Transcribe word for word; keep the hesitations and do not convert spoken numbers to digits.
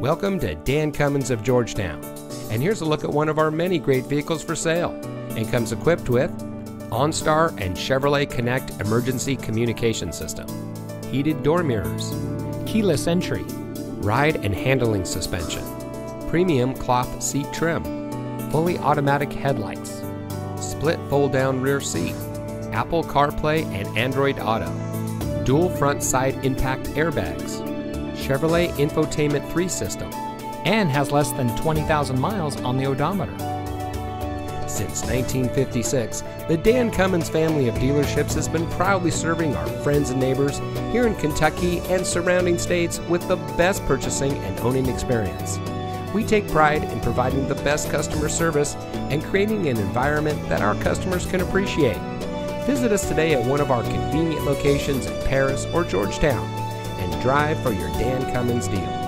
Welcome to Dan Cummins of Georgetown, and here's a look at one of our many great vehicles for sale, and comes equipped with OnStar and Chevrolet Connect emergency communication system, heated door mirrors, keyless entry, ride and handling suspension, premium cloth seat trim, fully automatic headlights, split fold-down rear seat, Apple CarPlay and Android Auto, dual front side impact airbags, Chevrolet Infotainment three system, and has less than twenty thousand miles on the odometer. Since nineteen fifty-six, the Dan Cummins family of dealerships has been proudly serving our friends and neighbors here in Kentucky and surrounding states with the best purchasing and owning experience. We take pride in providing the best customer service and creating an environment that our customers can appreciate. Visit us today at one of our convenient locations in Paris or Georgetown and drive for your Dan Cummins deal.